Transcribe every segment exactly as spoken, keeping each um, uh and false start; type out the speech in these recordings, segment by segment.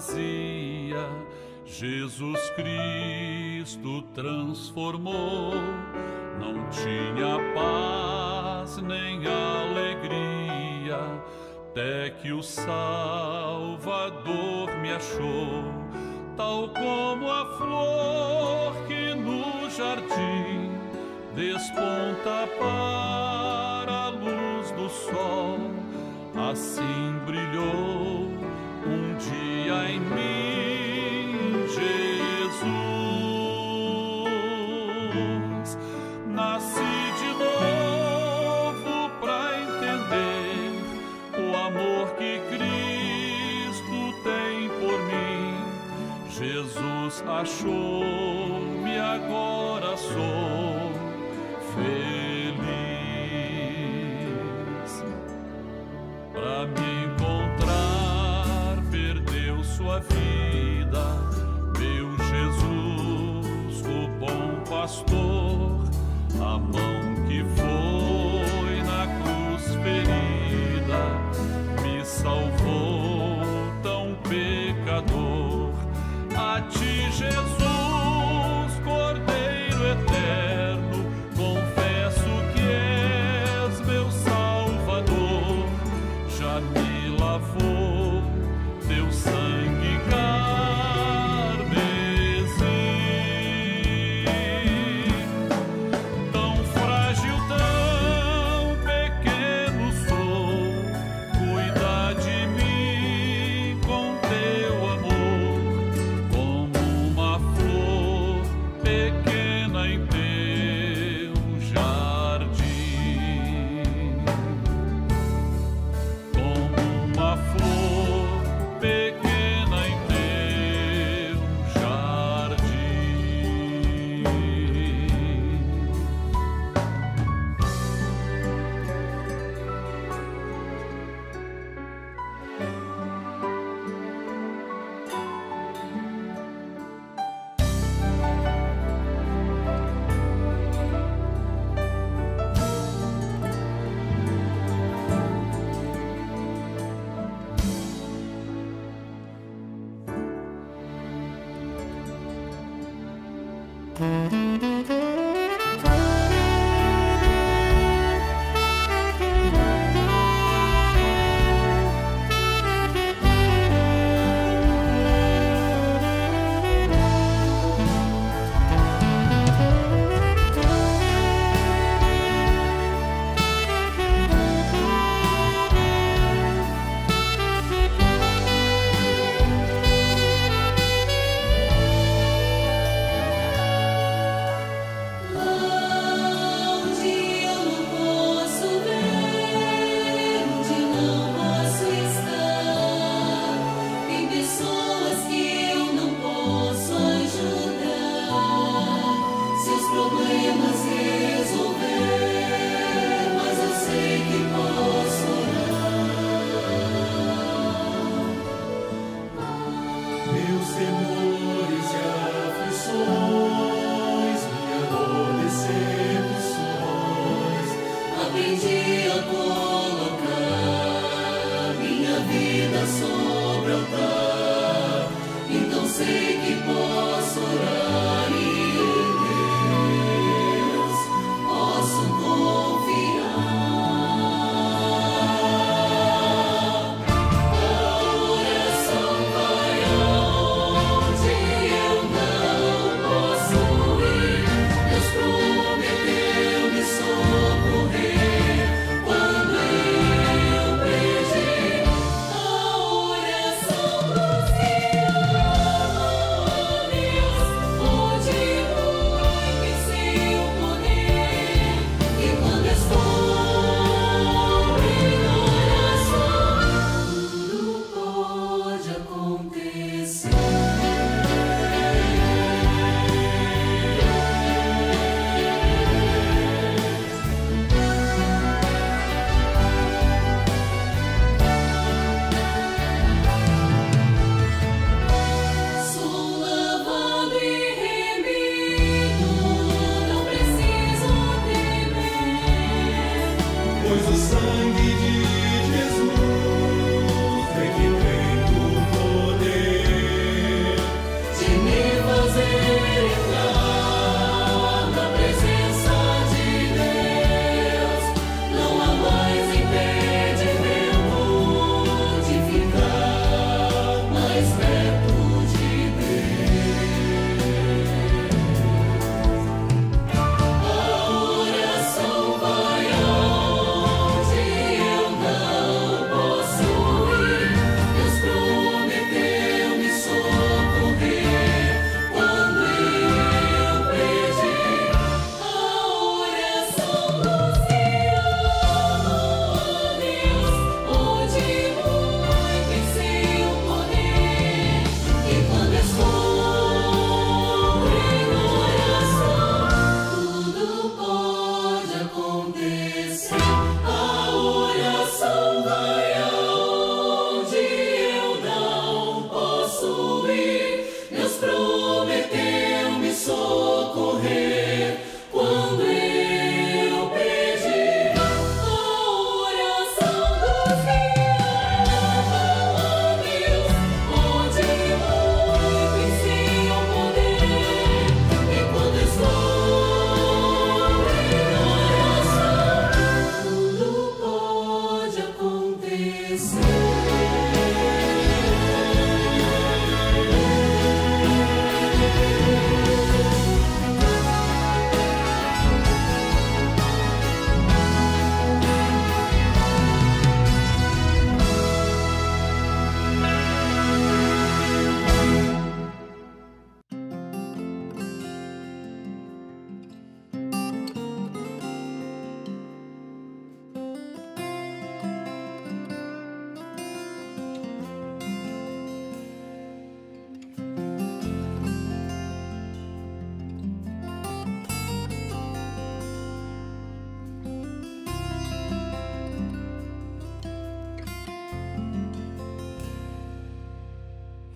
vazia, Jesus Cristo transformou. Não tinha paz nem alegria, até que o Salvador me achou, tal como a flor que no jardim desponta para a luz do sol. Assim brilhou um dia em mim, Jesus. Nasci de novo para entender o amor que Cristo tem por mim. Jesus achou-me, agora sou feliz. Pra me encontrar, perdeu sua vida, meu Jesus, o bom pastor. A mão que foi na cruz ferida me salvou, tão pecador. A ti, Jesus, Cordeiro eterno, lavou teu sangue carmesim. Tão frágil, tão pequeno sou, cuida de mim com teu amor, como uma flor pequena em teu jardim. Uma flor pequena em teu jardim.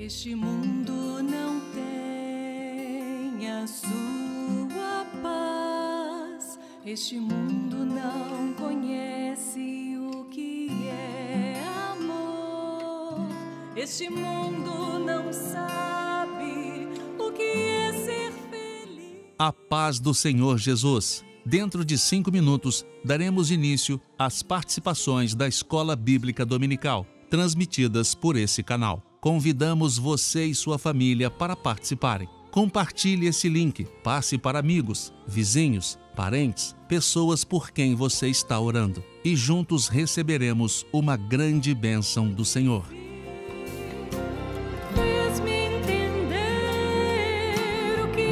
Este mundo não tem a sua paz. Este mundo não conhece o que é amor. Este mundo não sabe o que é ser feliz. A paz do Senhor Jesus. Dentro de cinco minutos, daremos início às participações da Escola Bíblica Dominical, transmitidas por esse canal. Convidamos você e sua família para participarem. Compartilhe esse link, passe para amigos, vizinhos, parentes, pessoas por quem você está orando. E juntos receberemos uma grande bênção do Senhor. Thank you.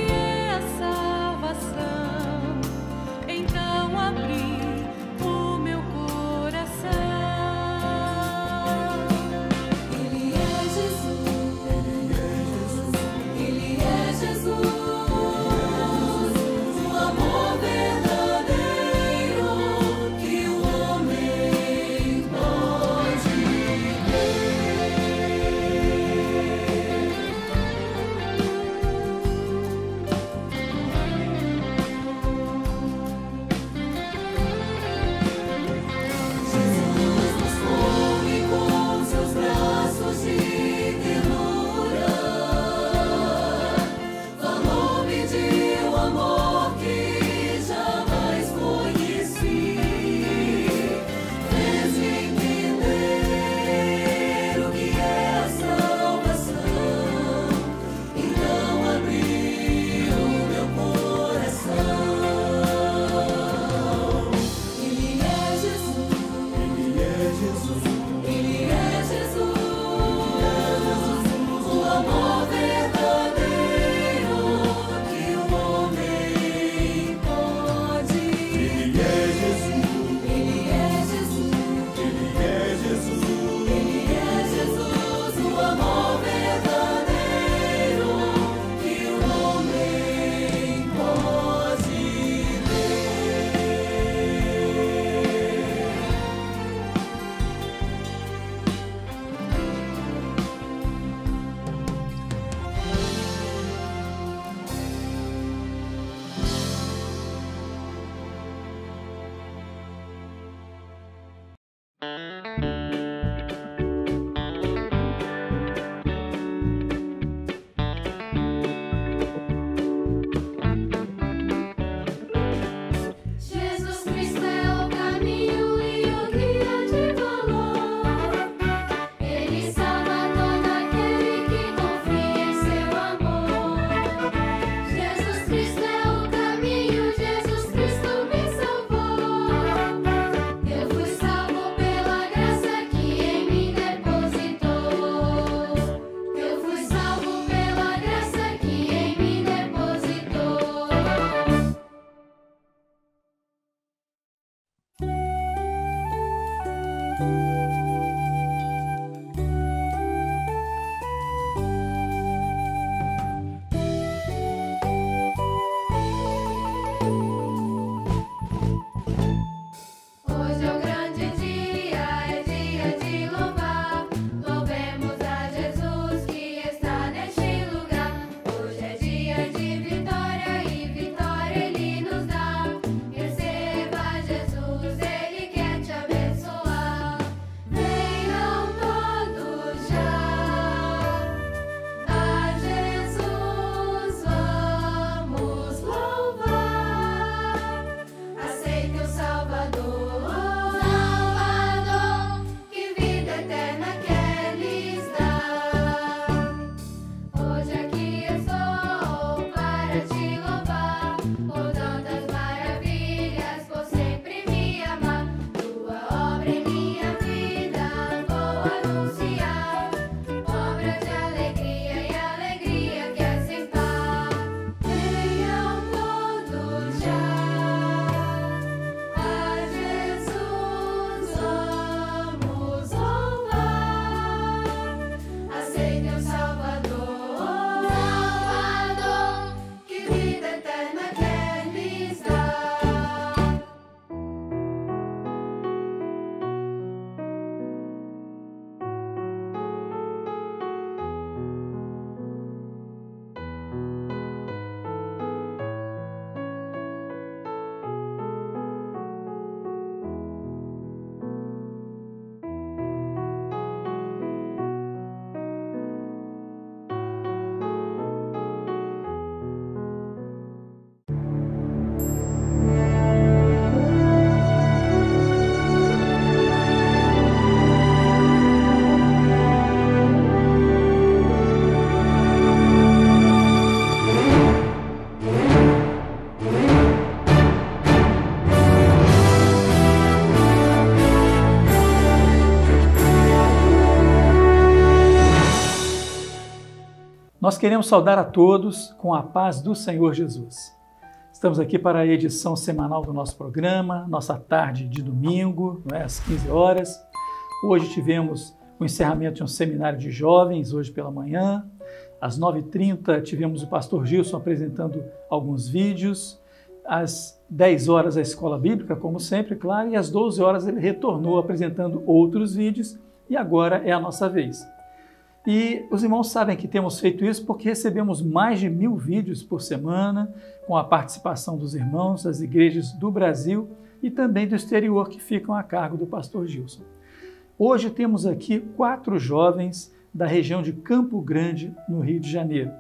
Nós queremos saudar a todos com a paz do Senhor Jesus. Estamos aqui para a edição semanal do nosso programa, nossa tarde de domingo, não é? Às quinze horas. Hoje tivemos o encerramento de um seminário de jovens, hoje pela manhã. Às nove e trinta tivemos o pastor Gilson apresentando alguns vídeos. Às dez horas a Escola Bíblica, como sempre, claro, e às doze horas ele retornou apresentando outros vídeos e agora é a nossa vez. E os irmãos sabem que temos feito isso porque recebemos mais de mil vídeos por semana com a participação dos irmãos, das igrejas do Brasil e também do exterior que ficam a cargo do pastor Gilson. Hoje temos aqui quatro jovens da região de Campo Grande, no Rio de Janeiro.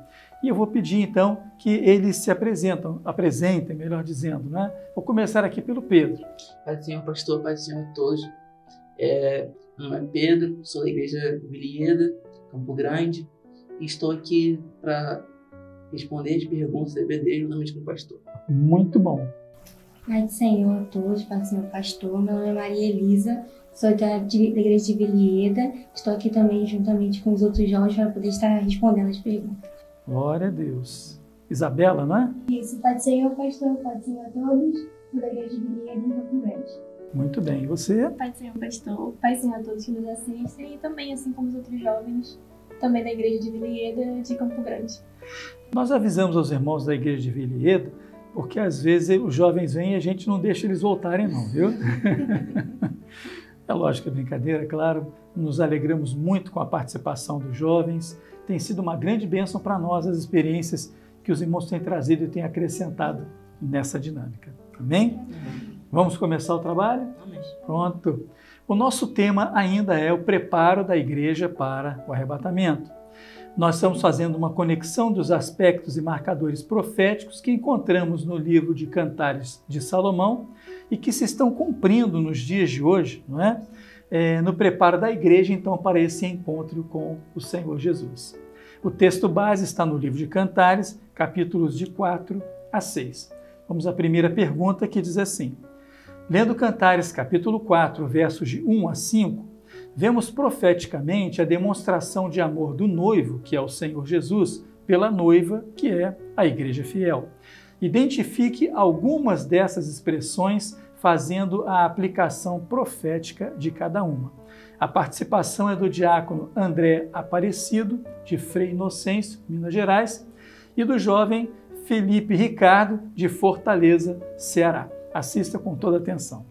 E eu vou pedir, então, que eles se apresentam, apresentem, melhor dizendo, né? Vou começar aqui pelo Pedro. Pai do Senhor, pastor, Pai do Senhor a todos. É, meu nome é Pedro, sou da igreja Vilhena, Campo Grande, e estou aqui para responder as perguntas e bendejar juntamente com o pastor. Muito bom. Pai do Senhor a todos, Pai do Senhor pastor. Meu nome é Maria Elisa, sou da, da igreja de Vilhena, estou aqui também juntamente com os outros jovens para poder estar respondendo as perguntas. Glória a Deus. Isabela, não é? Isso, Pai do Senhor, pastor, Pai do Senhor a todos, da igreja de Vilhena, Campo Grande. Muito bem, e você? Pai do Senhor, pastor, Pai do Senhor a todos que nos assistem e também, assim como os outros jovens, também da igreja de Vilhena, de Campo Grande. Nós avisamos aos irmãos da igreja de Vilhena, porque às vezes os jovens vêm e a gente não deixa eles voltarem não, viu? É lógico, é brincadeira, claro, nos alegramos muito com a participação dos jovens. Tem sido uma grande bênção para nós as experiências que os irmãos têm trazido e têm acrescentado nessa dinâmica. Amém? Amém. Vamos começar o trabalho? Amém. Pronto. O nosso tema ainda é o preparo da igreja para o arrebatamento. Nós estamos fazendo uma conexão dos aspectos e marcadores proféticos que encontramos no livro de Cantares de Salomão e que se estão cumprindo nos dias de hoje, não é? É, no preparo da igreja, então, para esse encontro com o Senhor Jesus. O texto base está no livro de Cantares, capítulos de quatro a seis. Vamos à primeira pergunta, que diz assim: lendo Cantares, capítulo quatro, versos de um a cinco, vemos profeticamente a demonstração de amor do noivo, que é o Senhor Jesus, pela noiva, que é a igreja fiel. Identifique algumas dessas expressões fazendo a aplicação profética de cada uma. A participação é do diácono André Aparecido, de Frei Inocêncio, Minas Gerais, e do jovem Felipe Ricardo, de Fortaleza, Ceará. Assista com toda atenção.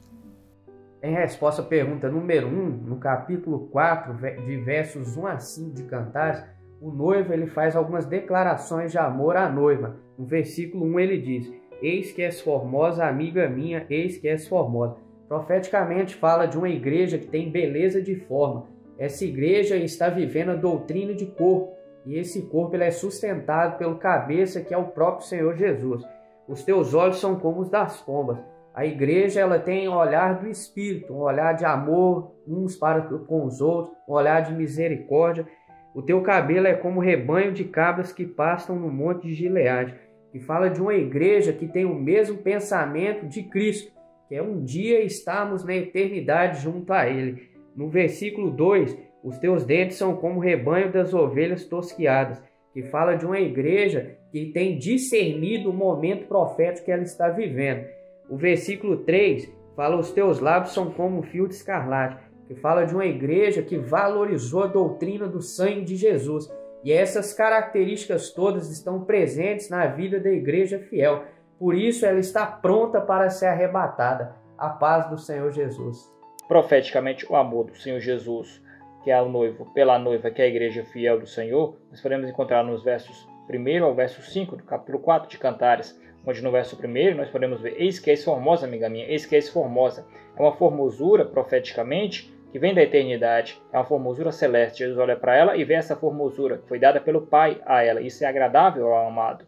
Em resposta à pergunta número um, no capítulo quatro, de versos um a cinco de Cantares, o noivo ele faz algumas declarações de amor à noiva. No versículo um ele diz: eis que és formosa, amiga minha, eis que és formosa. Profeticamente fala de uma igreja que tem beleza de forma. Essa igreja está vivendo a doutrina de corpo, e esse corpo ele é sustentado pelo cabeça, que é o próprio Senhor Jesus. Os teus olhos são como os das pombas. A igreja ela tem um olhar do Espírito, um olhar de amor uns para com os outros, um olhar de misericórdia. O teu cabelo é como rebanho de cabras que pastam no monte de Gileade. Que fala de uma igreja que tem o mesmo pensamento de Cristo, que é um dia estarmos na eternidade junto a Ele. No versículo dois, os teus dentes são como o rebanho das ovelhas tosquiadas, que fala de uma igreja que tem discernido o momento profético que ela está vivendo. O versículo três fala: os teus lábios são como um fio de escarlate, que fala de uma igreja que valorizou a doutrina do sangue de Jesus. E essas características todas estão presentes na vida da igreja fiel. Por isso ela está pronta para ser arrebatada. A paz do Senhor Jesus. Profeticamente, o amor do Senhor Jesus, que é o noivo, pela noiva, que é a igreja fiel do Senhor, nós podemos encontrar nos versos um ao verso cinco do capítulo quatro de Cantares, onde no verso um nós podemos ver: eis que és formosa, amiga minha, eis que és formosa. É uma formosura, profeticamente, que vem da eternidade, é uma formosura celeste. Jesus olha para ela e vê essa formosura que foi dada pelo Pai a ela. Isso é agradável ao amado.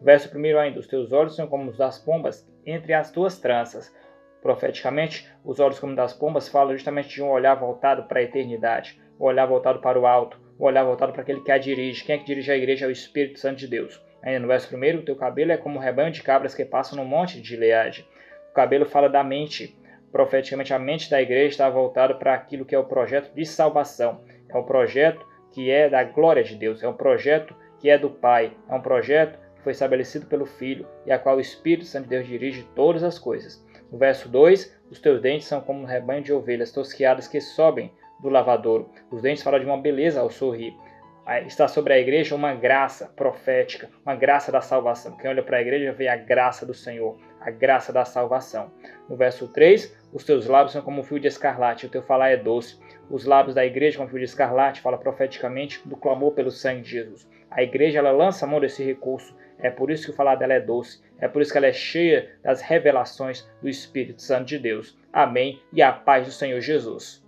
Verso um ainda: os teus olhos são como os das pombas entre as tuas tranças. Profeticamente, os olhos como das pombas falam justamente de um olhar voltado para a eternidade, um olhar voltado para o alto, um olhar voltado para aquele que a dirige. Quem é que dirige a igreja? É o Espírito Santo de Deus. Ainda no verso um, o teu cabelo é como um rebanho de cabras que passam no monte de Gileade. O cabelo fala da mente. Profeticamente, a mente da igreja está voltada para aquilo que é o projeto de salvação. É um projeto que é da glória de Deus, é um projeto que é do Pai. É um projeto que foi estabelecido pelo Filho e a qual o Espírito Santo de Deus dirige todas as coisas. No verso dois, os teus dentes são como um rebanho de ovelhas tosquiadas que sobem do lavadouro. Os dentes falam de uma beleza ao sorrir. Está sobre a igreja uma graça profética, uma graça da salvação. Quem olha para a igreja vê a graça do Senhor, a graça da salvação. No verso três, os teus lábios são como um fio de escarlate, o teu falar é doce. Os lábios da igreja, como um fio de escarlate, fala profeticamente do clamor pelo sangue de Jesus. A igreja, ela lança a mão desse recurso. É por isso que o falar dela é doce. É por isso que ela é cheia das revelações do Espírito Santo de Deus. Amém e a paz do Senhor Jesus.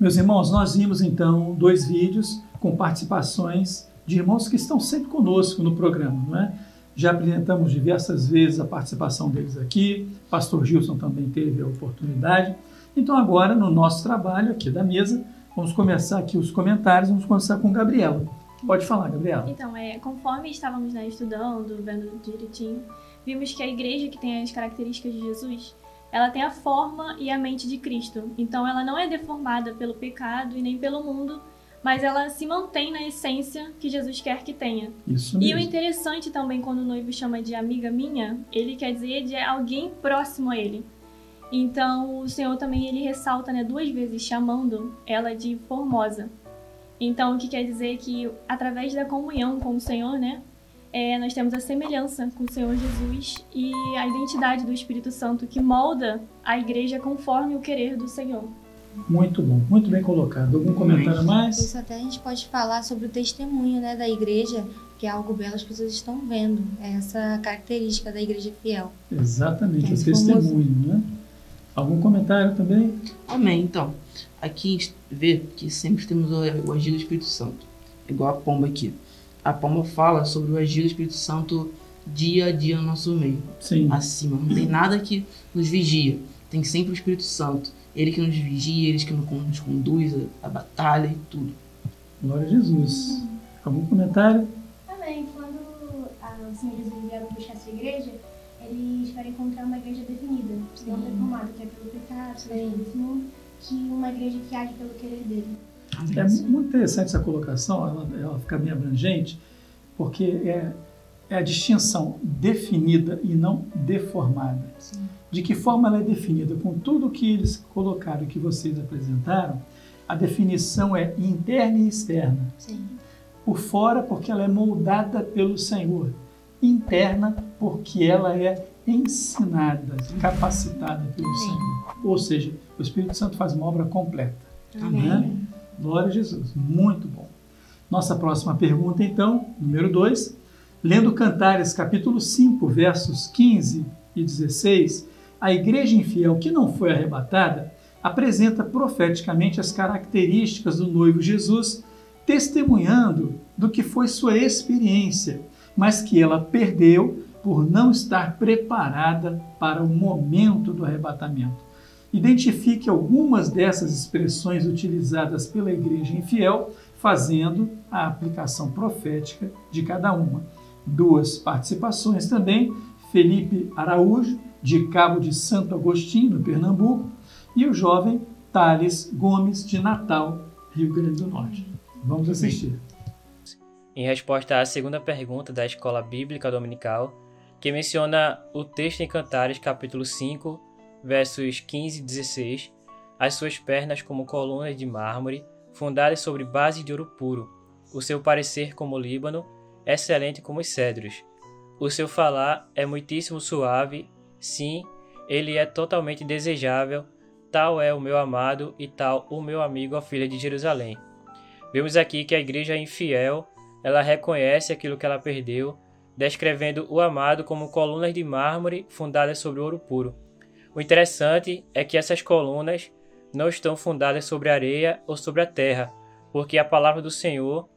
Meus irmãos, nós vimos então dois vídeos com participações de irmãos que estão sempre conosco no programa, não é? Já apresentamos diversas vezes a participação deles aqui, pastor Gilson também teve a oportunidade. Então agora, no nosso trabalho aqui da mesa, vamos começar aqui os comentários, vamos começar com Gabriela. Pode falar, Gabriela. Então, é, conforme estávamos, né, estudando, vendo direitinho, vimos que a igreja que tem as características de Jesus, ela tem a forma e a mente de Cristo. Então ela não é deformada pelo pecado e nem pelo mundo, mas ela se mantém na essência que Jesus quer que tenha. Isso mesmo. E o interessante também, quando o noivo chama de amiga minha, ele quer dizer de alguém próximo a ele. Então o Senhor também, ele ressalta, né, duas vezes, chamando ela de formosa. Então o que quer dizer que através da comunhão com o Senhor, né, é, nós temos a semelhança com o Senhor Jesus e a identidade do Espírito Santo que molda a igreja conforme o querer do Senhor. Muito bom, muito bem colocado. Algum comentário mais? Isso, até a gente pode falar sobre o testemunho, né, da igreja, que é algo belo, as pessoas estão vendo essa característica da igreja fiel. Exatamente, é o testemunho, famoso, né? Algum comentário também? Amém, então. Aqui a gente vê que sempre temos o agir do Espírito Santo, igual a pomba aqui. A pomba fala sobre o agir do Espírito Santo dia a dia no nosso meio. Sim. Acima, não tem nada que nos vigia, tem sempre o Espírito Santo. Ele que nos vigia, ele que nos conduz a, a batalha e tudo. Glória a Jesus. Algum comentário? Também, quando o Senhor Jesus vieram buscar essa igreja, eles para encontrar uma igreja definida, não deformada, que é pelo pecado, pelo que uma igreja que age pelo querer dele. É muito interessante essa colocação, ela, ela fica bem abrangente, porque é, é a distinção definida e não deformada. Sim. De que forma ela é definida? Com tudo que eles colocaram, que vocês apresentaram, a definição é interna e externa. Sim. Por fora, porque ela é moldada pelo Senhor. Interna, porque ela é ensinada, capacitada pelo Sim. Senhor. Ou seja, o Espírito Santo faz uma obra completa. Amém. Né? Glória a Jesus, muito bom. Nossa próxima pergunta, então, número dois. Lendo Cantares, capítulo cinco, versos quinze e dezesseis, a igreja infiel que não foi arrebatada apresenta profeticamente as características do noivo Jesus, testemunhando do que foi sua experiência, mas que ela perdeu por não estar preparada para o momento do arrebatamento. Identifique algumas dessas expressões utilizadas pela igreja infiel, fazendo a aplicação profética de cada uma. Duas participações também, Felipe Araújo, de Cabo de Santo Agostinho, no Pernambuco, e o jovem Thales Gomes, de Natal, Rio Grande do Norte. Vamos assistir. Em resposta à segunda pergunta da Escola Bíblica Dominical, que menciona o texto em Cantares, capítulo cinco, versos quinze e dezesseis, as suas pernas como colunas de mármore, fundadas sobre bases de ouro puro, o seu parecer como Líbano, excelente como os cedros. O seu falar é muitíssimo suave, sim, ele é totalmente desejável, tal é o meu amado e tal o meu amigo, a filha de Jerusalém. Vemos aqui que a igreja infiel, ela reconhece aquilo que ela perdeu, descrevendo o amado como colunas de mármore fundadas sobre ouro puro. O interessante é que essas colunas não estão fundadas sobre a areia ou sobre a terra, porque a palavra do Senhor,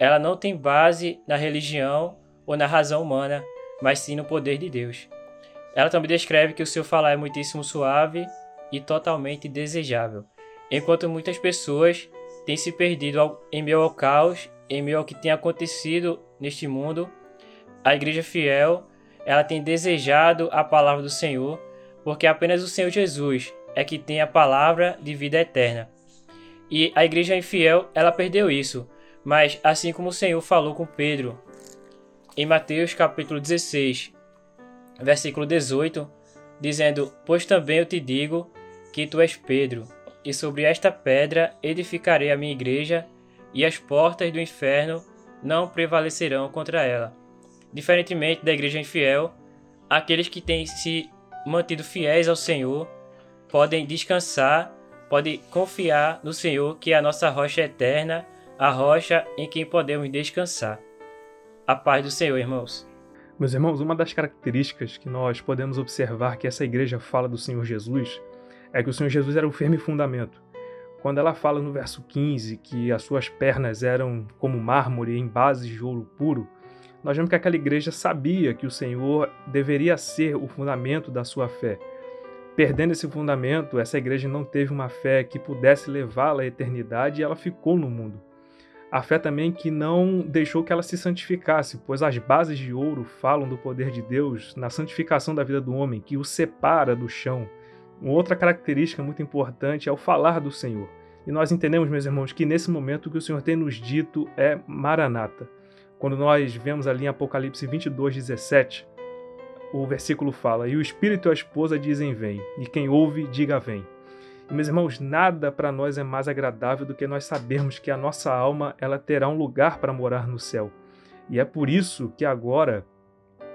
ela não tem base na religião ou na razão humana, mas sim no poder de Deus. Ela também descreve que o seu falar é muitíssimo suave e totalmente desejável, enquanto muitas pessoas têm se perdido em meio ao caos, em meio ao que tem acontecido neste mundo. A igreja fiel, ela tem desejado a palavra do Senhor, porque apenas o Senhor Jesus é que tem a palavra de vida eterna. E a igreja infiel, ela perdeu isso, mas assim como o Senhor falou com Pedro, em Mateus capítulo dezesseis, versículo dezoito, dizendo: Pois também eu te digo que tu és Pedro, e sobre esta pedra edificarei a minha igreja, e as portas do inferno não prevalecerão contra ela. Diferentemente da igreja infiel, aqueles que têm se mantido fiéis ao Senhor podem descansar, podem confiar no Senhor, que é a nossa rocha eterna, a rocha em quem podemos descansar. A paz do Senhor, irmãos. Meus irmãos, uma das características que nós podemos observar que essa igreja fala do Senhor Jesus é que o Senhor Jesus era o firme fundamento. Quando ela fala no verso quinze que as suas pernas eram como mármore em bases de ouro puro, nós vemos que aquela igreja sabia que o Senhor deveria ser o fundamento da sua fé. Perdendo esse fundamento, essa igreja não teve uma fé que pudesse levá-la à eternidade e ela ficou no mundo. A fé também que não deixou que ela se santificasse, pois as bases de ouro falam do poder de Deus na santificação da vida do homem, que o separa do chão. Uma outra característica muito importante é o falar do Senhor. E nós entendemos, meus irmãos, que nesse momento o que o Senhor tem nos dito é Maranatha. Quando nós vemos ali em Apocalipse vinte e dois, dezessete, o versículo fala: E o Espírito e a esposa dizem vem, e quem ouve diga vem. E, meus irmãos, nada para nós é mais agradável do que nós sabermos que a nossa alma ela terá um lugar para morar no céu. E é por isso que agora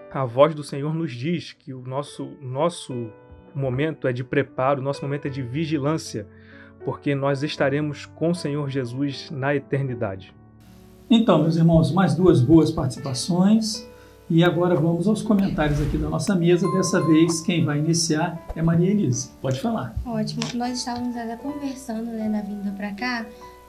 a voz do Senhor nos diz que o nosso, nosso momento é de preparo, o nosso momento é de vigilância, porque nós estaremos com o Senhor Jesus na eternidade. Então, meus irmãos, mais duas boas participações e agora vamos aos comentários aqui da nossa mesa. Dessa vez, quem vai iniciar é Maria Elisa. Pode falar. Ótimo. Nós estávamos até conversando, né, na vinda para cá,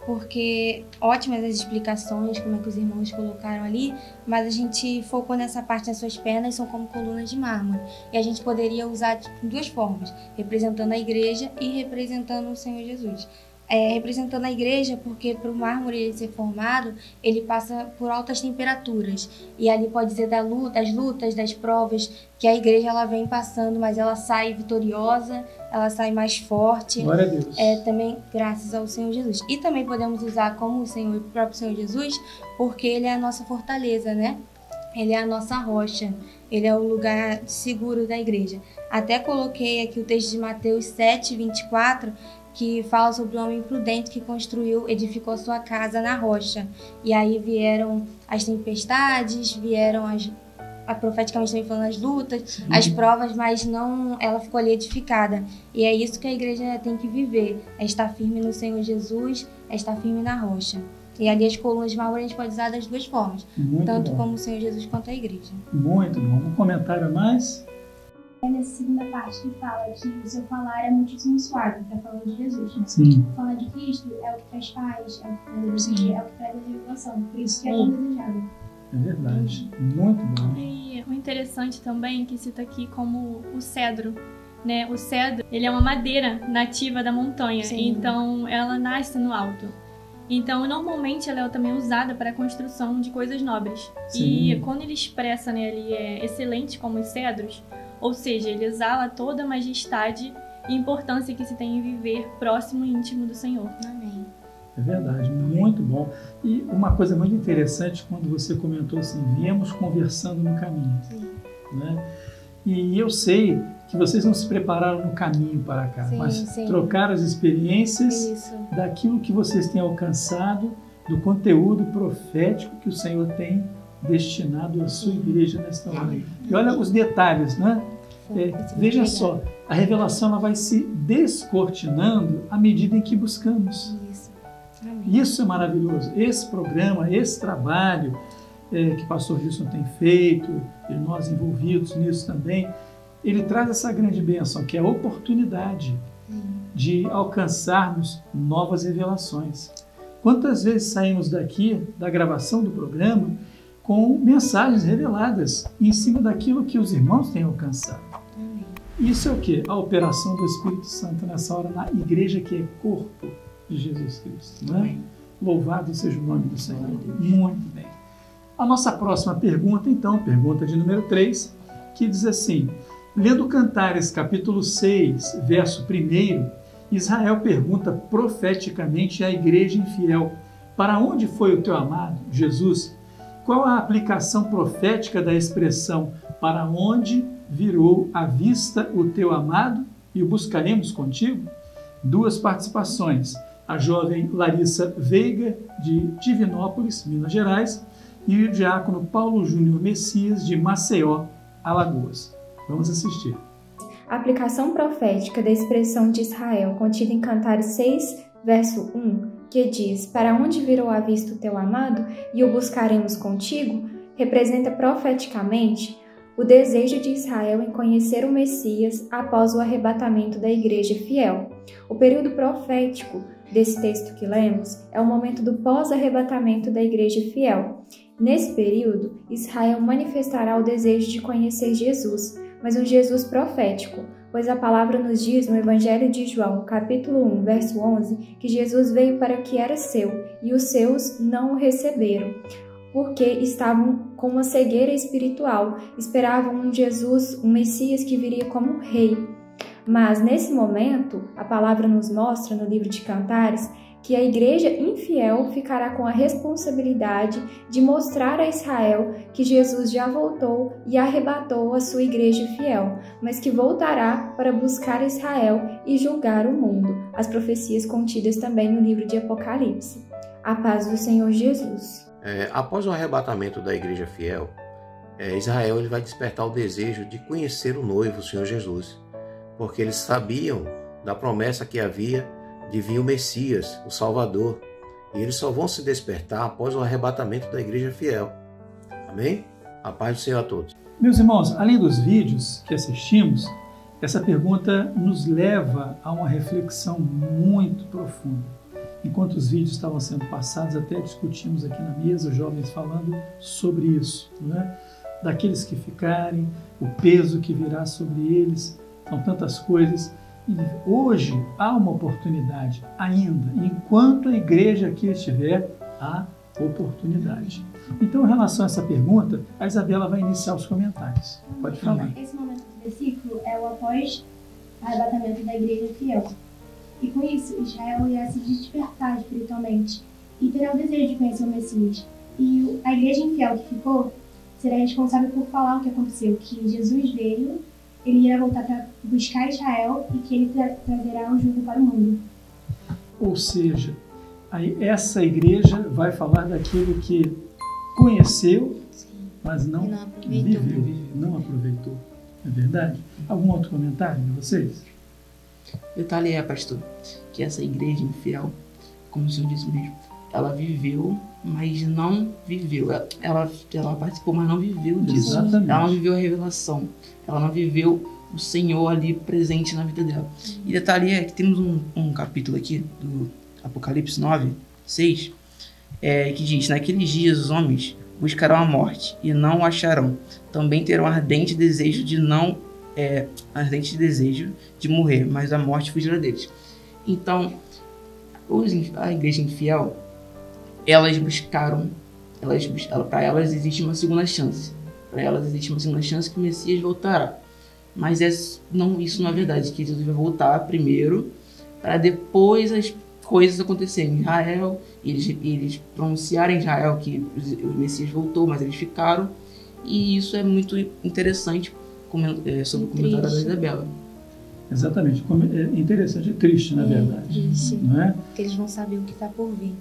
porque ótimas as explicações, como é que os irmãos colocaram ali, mas a gente focou nessa parte das suas pernas, são como colunas de mármore. E a gente poderia usar de duas formas, representando a igreja e representando o Senhor Jesus. É, representando a igreja, porque para o mármore ele ser formado, ele passa por altas temperaturas. E ali pode dizer da luta, das lutas, das provas, que a igreja ela vem passando, mas ela sai vitoriosa, ela sai mais forte. Glória a Deus. É, também graças ao Senhor Jesus. E também podemos usar como o Senhor, o próprio Senhor Jesus, porque ele é a nossa fortaleza, né? Ele é a nossa rocha, ele é o lugar seguro da igreja. Até coloquei aqui o texto de Mateus sete, vinte e quatro, que fala sobre o homem prudente que construiu, edificou a sua casa na rocha. E aí vieram as tempestades, vieram as, a, profeticamente também falando, as lutas, sim, as provas, mas não, ela ficou ali edificada. E é isso que a igreja tem que viver, é estar firme no Senhor Jesus, é estar firme na rocha. E ali as colunas de mármore a gente pode usar das duas formas, muito tanto bom, como o Senhor Jesus quanto a igreja. Muito bom. Um comentário a mais? É nessa segunda parte que fala que o seu falar é muitíssimo suave, está falando de Jesus, né? Sim. Falar de Cristo é o que traz paz, é o que traz alegria, é o que traz a revelação, por isso que é tão desejado. É verdade, muito bom. E o interessante também é que cita aqui como o cedro, né? O cedro, ele é uma madeira nativa da montanha, sim, então ela nasce no alto. Então, normalmente, ela é também usada para a construção de coisas nobres. Sim. E quando ele expressa, né, ele é excelente como os cedros, ou seja, ele exala toda a majestade e importância que se tem em viver próximo e íntimo do Senhor. Amém. É verdade, muito bom. E uma coisa muito interessante, quando você comentou assim, viemos conversando no caminho. Sim. Né? E eu sei que vocês não se prepararam no caminho para cá, sim, mas sim, trocaram as experiências, isso, daquilo que vocês têm alcançado, do conteúdo profético que o Senhor tem destinado à sua igreja nesta hora. E olha os detalhes, né? É, veja só, a revelação ela vai se descortinando à medida em que buscamos. Isso é maravilhoso. Esse programa, esse trabalho é, que o pastor Wilson tem feito, e nós envolvidos nisso também, ele traz essa grande bênção, que é a oportunidade de alcançarmos novas revelações. Quantas vezes saímos daqui, da gravação do programa, com mensagens reveladas em cima daquilo que os irmãos têm alcançado. Amém. Isso é o quê? A operação do Espírito Santo nessa hora na igreja que é corpo de Jesus Cristo. Não é? Louvado seja o nome do Senhor. Muito bem. A nossa próxima pergunta, então, pergunta de número três, que diz assim: lendo Cantares capítulo seis, verso primeiro, Israel pergunta profeticamente à igreja infiel: para onde foi o teu amado, Jesus? Qual a aplicação profética da expressão para onde virou a vista o teu amado e o buscaremos contigo? Duas participações, a jovem Larissa Veiga, de Divinópolis, Minas Gerais, e o diácono Paulo Júnior Messias, de Maceió, Alagoas. Vamos assistir. A aplicação profética da expressão de Israel contida em Cantares seis, verso um, que diz, para onde virou a vista o teu amado e o buscaremos contigo, representa profeticamente o desejo de Israel em conhecer o Messias após o arrebatamento da igreja fiel. O período profético desse texto que lemos é o momento do pós-arrebatamento da igreja fiel. Nesse período, Israel manifestará o desejo de conhecer Jesus, mas um Jesus profético, pois a palavra nos diz no Evangelho de João, capítulo um, verso onze, que Jesus veio para o que era seu, e os seus não o receberam, porque estavam com uma cegueira espiritual, esperavam um Jesus, um Messias que viria como um rei. Mas nesse momento, a palavra nos mostra no livro de Cantares que a igreja infiel ficará com a responsabilidade de mostrar a Israel que Jesus já voltou e arrebatou a sua igreja fiel, mas que voltará para buscar Israel e julgar o mundo. As profecias contidas também no livro de Apocalipse. A paz do Senhor Jesus. É, após o arrebatamento da igreja fiel, é, Israel ele vai despertar o desejo de conhecer o noivo, o Senhor Jesus, porque eles sabiam da promessa que havia de vir o Messias, o Salvador, e eles só vão se despertar após o arrebatamento da igreja fiel. Amém? A paz do Senhor a todos. Meus irmãos, além dos vídeos que assistimos, essa pergunta nos leva a uma reflexão muito profunda. Enquanto os vídeos estavam sendo passados, até discutimos aqui na mesa, jovens falando sobre isso, né? Daqueles que ficarem, o peso que virá sobre eles, são tantas coisas. E hoje há uma oportunidade ainda, enquanto a igreja aqui estiver, há oportunidade. Então, em relação a essa pergunta, a Isabela vai iniciar os comentários. Pode falar. Esse momento do versículo é o após arrebatamento da igreja fiel. E com isso, Israel irá se despertar espiritualmente e terá o desejo de conhecer o Messias. E a igreja infiel que ficou será responsável por falar o que aconteceu, que Jesus veio, ele irá voltar para buscar Israel e que ele tra trazerá um jugo para o mundo. Ou seja, aí essa igreja vai falar daquilo que conheceu, sim, mas não, não aproveitou. Viveu, não aproveitou. É verdade? Algum outro comentário de vocês? Detalhe é, pastor, que essa igreja infiel, como o senhor disse mesmo, ela viveu, mas não viveu. Ela, ela, ela participou, mas não viveu disso. Exatamente. Ela não viveu a revelação. Ela não viveu o Senhor ali presente na vida dela. E detalhe é que temos um, um capítulo aqui do Apocalipse nove, seis, é, que diz, naqueles dias os homens buscarão a morte e não o acharão. Também terão ardente desejo de não... É, ardente desejo de morrer, mas a morte fugirá deles. Então, os, a igreja infiel, elas buscaram, elas, ela, para elas existe uma segunda chance. Para elas existe uma segunda chance que o Messias voltará. Mas é, não, isso não é verdade, que Jesus vai voltar primeiro, para depois as coisas acontecerem. Israel, eles, eles pronunciaram em Israel que o Messias voltou, mas eles ficaram. E isso é muito interessante é, sobre o comentário da Isabela. Exatamente. É interessante e triste, na verdade. Sim, não é? Porque eles vão saber o que está por vir.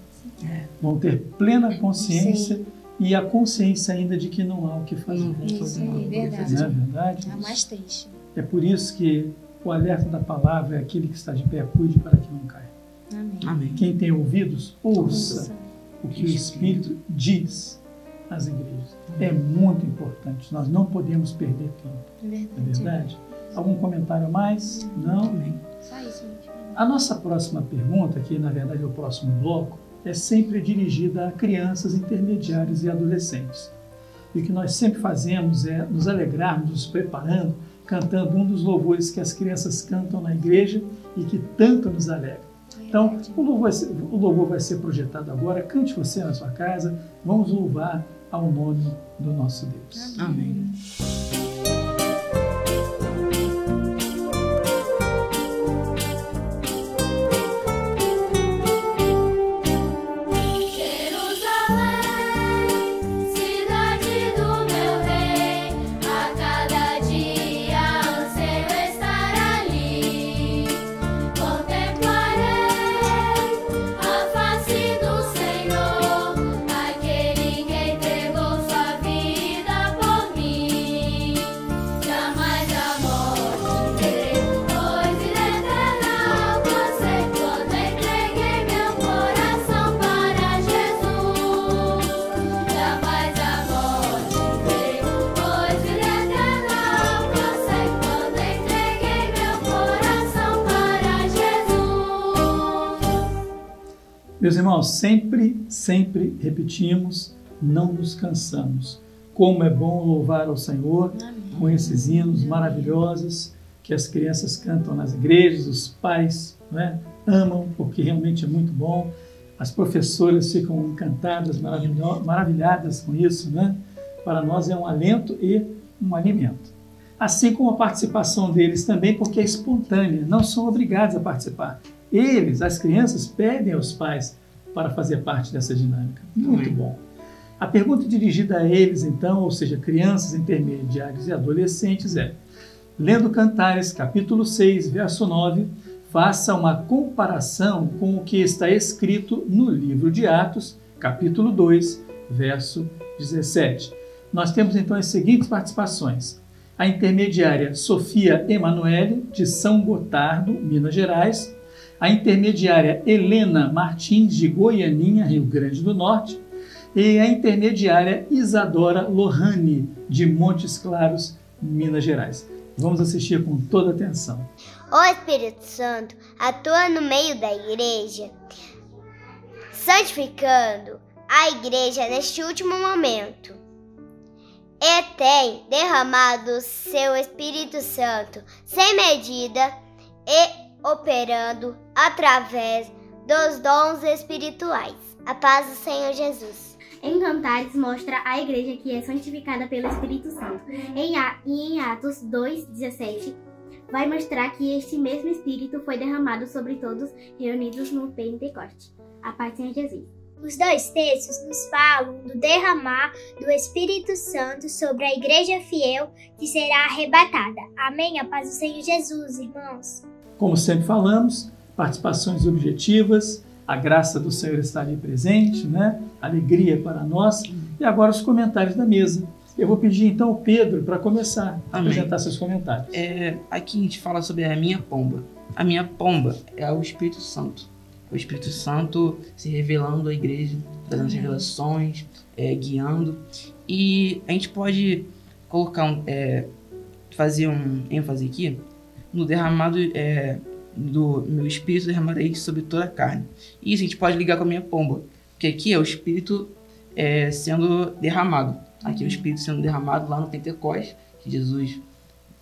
É. Vão ter plena consciência. Sim. E a consciência ainda de que não há o que fazer. Isso não, é verdade. Não é verdade? É mais triste. É por isso que o alerta da palavra é aquele que está de pé, cuide para que não caia. Amém. Amém. Quem tem ouvidos, ouça, ouça o que o Espírito diz às igrejas. Amém. É muito importante. Nós não podemos perder tempo. É verdade. É verdade? É. Algum comentário mais? Não? Não? Amém. Só isso, gente. A nossa próxima pergunta, que na verdade é o próximo bloco, é sempre dirigida a crianças, intermediários e adolescentes. E o que nós sempre fazemos é nos alegrarmos, nos preparando, cantando um dos louvores que as crianças cantam na igreja e que tanto nos alegra. Então, o louvor, o louvor vai ser projetado agora. Cante você na sua casa. Vamos louvar ao nome do nosso Deus. Amém. Amém. See you. Meus irmãos, sempre, sempre repetimos, não nos cansamos. Como é bom louvar ao Senhor. Amém. Com esses hinos maravilhosos que as crianças cantam nas igrejas, os pais, não é, amam, porque realmente é muito bom. As professoras ficam encantadas, maravilhadas com isso, né? Para nós é um alento e um alimento. Assim como a participação deles também, porque é espontânea, não são obrigados a participar. Eles, as crianças, pedem aos pais para fazer parte dessa dinâmica. Muito bom. A pergunta dirigida a eles, então, ou seja, crianças, intermediários e adolescentes, é: lendo Cantares, capítulo seis, verso nove, faça uma comparação com o que está escrito no livro de Atos, capítulo dois, verso dezessete. Nós temos então as seguintes participações. A intermediária Sofia Emanuele, de São Gotardo, Minas Gerais. A intermediária Helena Martins, de Goianinha, Rio Grande do Norte. E a intermediária Isadora Lohane, de Montes Claros, Minas Gerais. Vamos assistir com toda atenção. Ó Espírito Santo, atua no meio da igreja, santificando a igreja neste último momento. E tem derramado seu Espírito Santo sem medida e operando através dos dons espirituais. A paz do Senhor Jesus. Em Cantares mostra a igreja que é santificada pelo Espírito Santo. Em a, e em Atos dois, dezessete, vai mostrar que este mesmo Espírito foi derramado sobre todos reunidos no Pentecoste. A paz do Senhor Jesus. Os dois textos nos falam do derramar do Espírito Santo sobre a igreja fiel que será arrebatada. Amém? A paz do Senhor Jesus, irmãos. Como sempre falamos, participações objetivas. A graça do Senhor está ali presente, né? Alegria para nós. E agora os comentários da mesa. Eu vou pedir então ao Pedro para começar a Amém. Apresentar seus comentários. É, aqui a gente fala sobre a minha pomba. A minha pomba é o Espírito Santo. O Espírito Santo se revelando à igreja, trazendo as revelações, é, guiando. E a gente pode colocar, um, é, fazer um ênfase aqui no derramado... É, do meu espírito derramarei sobre toda a carne. E isso a gente pode ligar com a minha pomba, porque aqui é o espírito é, sendo derramado. Aqui é o espírito sendo derramado lá no Pentecostes, que Jesus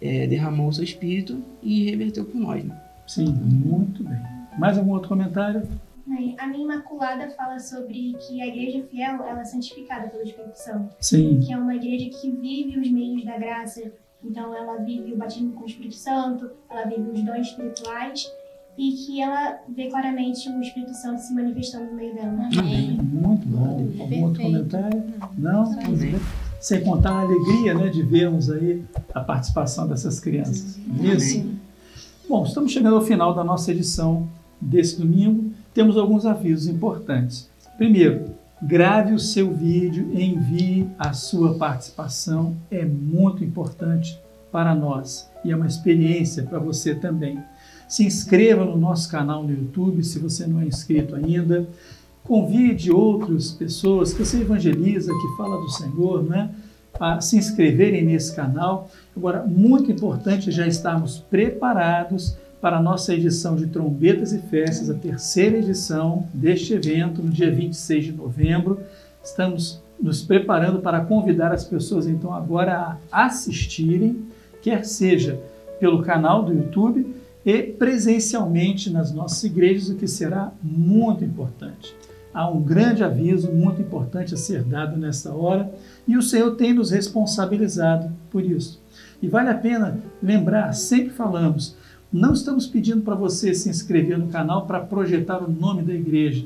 é, derramou o seu espírito e reverteu por nós. Né? Sim, muito bem. Mais algum outro comentário? A minha Imaculada fala sobre que a igreja fiel ela é santificada pelo Espírito Santo. Sim. Que é uma igreja que vive os meios da graça. Então, ela vive o batismo com o Espírito Santo, ela vive os dons espirituais e que ela vê claramente o Espírito Santo se manifestando no meio dela. Amém. Muito bom. Algum outro comentário? Não? Não. Sem contar a alegria, né, de vermos aí a participação dessas crianças. Isso. Bom, estamos chegando ao final da nossa edição desse domingo. Temos alguns avisos importantes. Primeiro, grave o seu vídeo e envie a sua participação. É muito importante para nós e é uma experiência para você também. Se inscreva no nosso canal no YouTube, se você não é inscrito ainda. Convide outras pessoas que você evangeliza, que fala do Senhor, né, a se inscreverem nesse canal. Agora, muito importante já estarmos preparados para a nossa edição de Trombetas e Festas, a terceira edição deste evento, no dia vinte e seis de novembro. Estamos nos preparando para convidar as pessoas, então, agora a assistirem, quer seja pelo canal do YouTube e presencialmente nas nossas igrejas, o que será muito importante. Há um grande aviso muito importante a ser dado nesta hora e o Senhor tem nos responsabilizado por isso. E vale a pena lembrar, sempre falamos, não estamos pedindo para você se inscrever no canal para projetar o nome da igreja.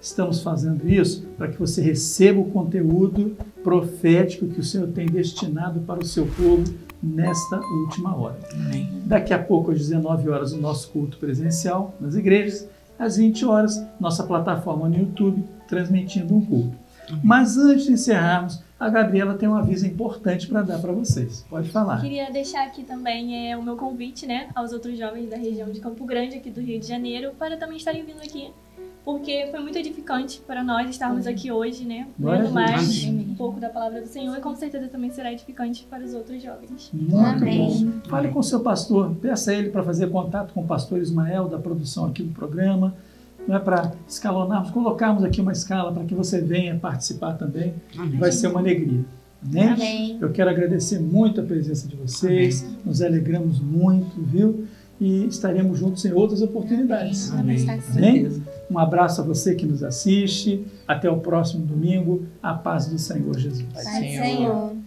Estamos fazendo isso para que você receba o conteúdo profético que o Senhor tem destinado para o seu povo nesta última hora. Amém. Daqui a pouco, às dezenove horas, o nosso culto presencial nas igrejas. Às vinte horas, nossa plataforma no YouTube, transmitindo um culto. Amém. Mas antes de encerrarmos, a Gabriela tem um aviso importante para dar para vocês. Pode falar. Queria deixar aqui também é, o meu convite, né, aos outros jovens da região de Campo Grande, aqui do Rio de Janeiro, para também estarem vindo aqui, porque foi muito edificante para nós estarmos aqui hoje, né, vendo mais um pouco da palavra do Senhor, e com certeza também será edificante para os outros jovens. Muito Amém. Bom. Fale com o seu pastor, peça a ele para fazer contato com o pastor Ismael, da produção aqui do programa, né, para escalonarmos, colocarmos aqui uma escala para que você venha participar também. Amém. Vai ser uma alegria. Né? Amém. Eu quero agradecer muito a presença de vocês. Amém. Nos alegramos muito, viu? E estaremos juntos em outras oportunidades. Amém. Amém. Amém. Um abraço a você que nos assiste. Até o próximo domingo. A paz do Senhor Jesus. Paz do Senhor.